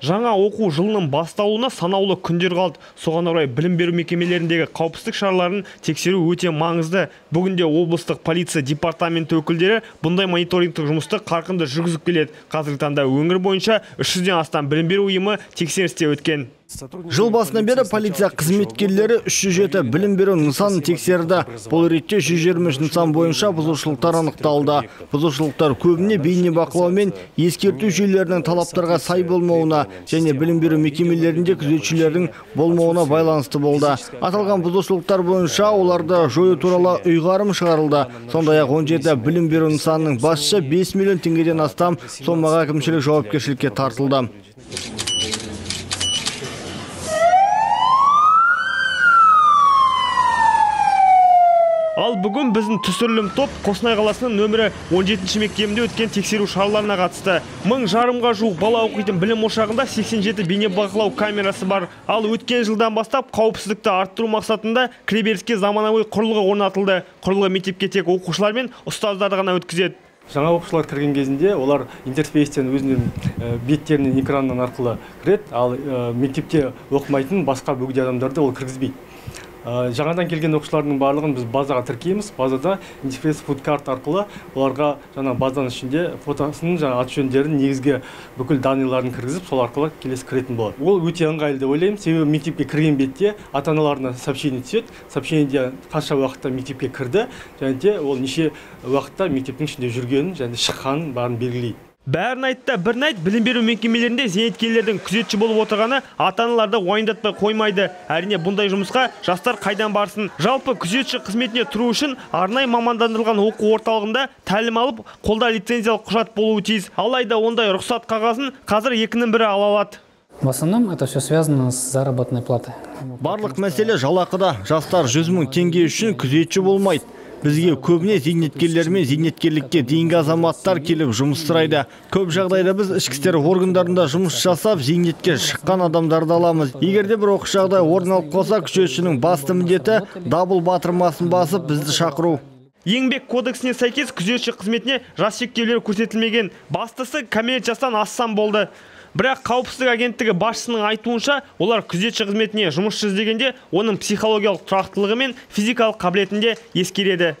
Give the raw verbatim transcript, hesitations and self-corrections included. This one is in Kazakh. Жаңа оқу жылының басталуына санаулы күндер қалды. Соған орай білім беру мекемелеріндегі қауіпсіздік шараларын тексеру өте маңызды. Бүгінде облыстық полиция департаменті өкілдері бұндай мониторингтік жұмысты қарқынды жүргізіп келеді. Қазіргі таңда өңір бойынша үш жүзден астам білім беру ұйымы тексерісте өткен. Жыл басынан бері полиция қызметкерлері үш жүз жеті білім беру нысанын тексерді. Бұл ретте жүз жиырма үш нысан бойынша бұзушылықтар анықталды. Бұзушылықтар көбіне бейнебақылау мен ескерту жүйелерінің талаптарға сай болмауына және білім беру мекемелерінде күзетшілердің болмауына байланысты болды. Аталған бұзушылықтар бойынша оларды жою туралы ұйғарым шығарылды. Сондай-ақ он жеті білім беру нысанының басшысы бес миллион теңгеден астам сомаға әкімшілік жауапкершілікке тартылды. Ал бүгін біздің түсірілім топ Қостанай қаласының нөмірі он жетінші мектебінде өткен тексеру шараларына қатысты. Мың жарымға жуық бала оқитын білім ошағында сексен жеті бейнебақылау камерасы бар. Ал өткен жылдан бастап қауіпсіздікті арттыру мақсатында кіреберіске заманауи құрылғы орнатылды. Құрылғы мектепке тек оқушылар мен ұстаздарды ғана өткізеді. Жаңа оқушылар кірген кезінде олар интерфейстен өзінің беттерінен экраннан арқылы кіреді, ал мектепте оқымайтын басқа бөгде адамдарды ол кіргізбейді. Жаңадан келген оқушылардың барлығын біз базаға тіркейміз. Базада интерфейс фудкарт арқылы оларға жаңа базаның ішінде фотосының жаңа аты жөндерін, негізгі бүкіл данныйларын кіргізіп, сол арқылы келесі кіретін болады. Ол өте ыңғайлы деп ойлаймын, себебі мектепке кірген бетте ата-аналарына сообщение түседі. Сообщениеде қанша уақытта мектепке кірді, және де ол неше уақытта мектептің ішінде жүргенін, және де шыққанын барын белгілейді. Бәрін айтта бір найт білім беру мекемелерінде зейнеткерлердің күзетші болып отырғаны ата-аналарды уайымдатпай қоймайды. Әрине бұндай жұмысқа жастар қайдан барсын. Жалпы күзетші қызметіне тұру үшін арнайы мамандандырылған оқу орталығында тәлім алып, қолда лицензиялық құжат болуы тиіс. Алайда ондай рұқсат қағазын қазір екінің бірі ала алады. В основном это все связано с заработной платой. Барлық мәселе жалақыда. Жастар жүз мың теңге үшін күзетші болмайды. Бізге көбіне зейнеткерлер мен зейнеткерлікке дейінгі азаматтар келіп жұмыс сұрайды. Көп жағдайда біз ішкі істер органдарында жұмыс жасап, зейнетке шыққан адамдарды аламыз. Егер де бір оқыс жағдай орын алып қалса, күзетшінің басты міндеті дабыл батырмасын басып бізді шақыру. Еңбек кодексіне сәйкес күзетші қызметіне жас шектеулер көрсетілмеген. Бастысы кәмелет жастан ассан болды. Бірақ қауіпсіздік агенттігі басшысының айтуынша, олар күзетші қызметіне жұмыс іздегенде оның психологиялық тұрақтылығы мен физикалық қабілетінде ескереді.